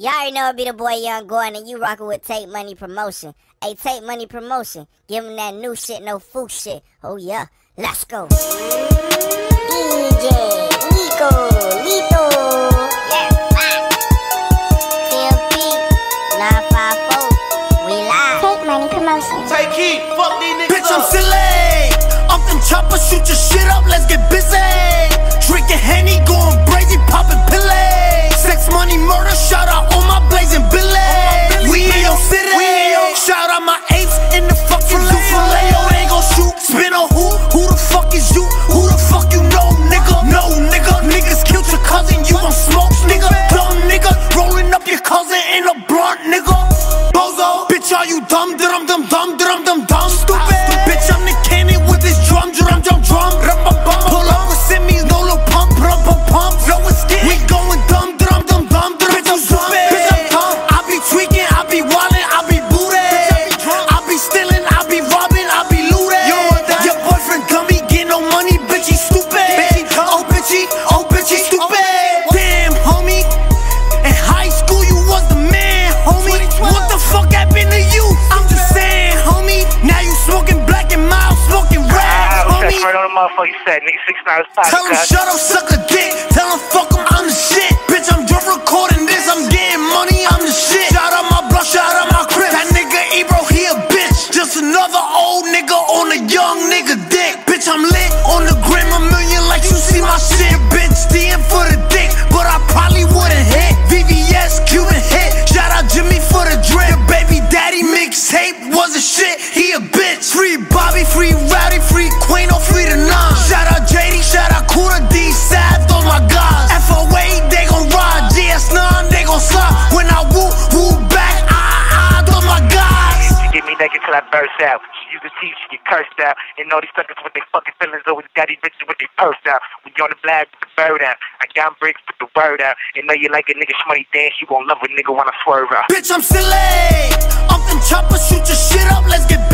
Y'all already know it be the boy Yung Gordon, and you rockin' with Take Money Promotion. Hey, Take Money Promotion, give him that new shit, no fool shit. Oh yeah, let's go. DJ Lethal. Yeah, bye. TMP 954, we live. Take Money Promotion. Tay Keith, fuck these niggas. Bitch, I'm silly. I'm from chopper, shoot your shit up, let's get busy. Drinking Henny, going brazy, popping pillay. Sex Money Murda, shout out all my blazing billets. We in your city, shout out my apes in the fucking zoo. Filet-O, they gon' shoot, spin on who? Who the fuck is you? Who the fuck you know, nigga? No, nigga, niggas killed your cousin, you gon' smoke, nigga. Dumb nigga, rolling up your cousin in a blunt, nigga. Bozo, bitch, are you dumb? Dum dum dum dum dum dum. Stupid, bitch, I'm the cannon with this drum, drum, drum, drum. Pull up with Simmy's no little pump, pump, pump. No escape. We going dumb, drum, dum, dum, drum. Bitch, I'm dumb. Bitch, I'm dumb. I be tweaking, I be wildin', I be booted. I be stealing, I be robbing, I be looting. Your boyfriend dummy, get no money, bitch, he stupid. Bitch, he dumb. Oh bitch, he stupid. Damn, homie, in high school you was the man, homie. What the fuck happened to you? I'm just saying, homie. Now you smoking black and mild, smoking red, homie. Tell him shut up, suck a dick. Tell him fuck him, I'm the shit. Bitch, I'm done recording this. I'm getting money, I'm the shit. Shout out my Bloods, shout out my Crips. That nigga Ebro, he a bitch. Just another old nigga on a young nigga dick. Bitch, I'm lit on the Gram, a million like you see my shit. Bitch, DM for the dick, but I probably wouldn't hit. VVS, Cuban hit. Shout out Jimmy for the drip. Your baby daddy mixtape was a shit. He a bitch. Free Bobby, free Rowdy, free Queen, or free the nine. Shout out JD, shout out Kuda, D Sav, oh my God. FOA, they gon' ride, GS9, they gon' slide. When I woo, woo back, oh my God. She get me naked till I burst out. She use the teeth, she get cursed out. And all these suckers with their fucking feelings over the daddy bitches with their purse out. When you on the black, put the bird out. I got bricks, put the word out. And know you like a nigga shmoney dance, you gon' love a nigga when I swerve out. Bitch, I'm silly. I'm from chopper, shoot your shit up, let's get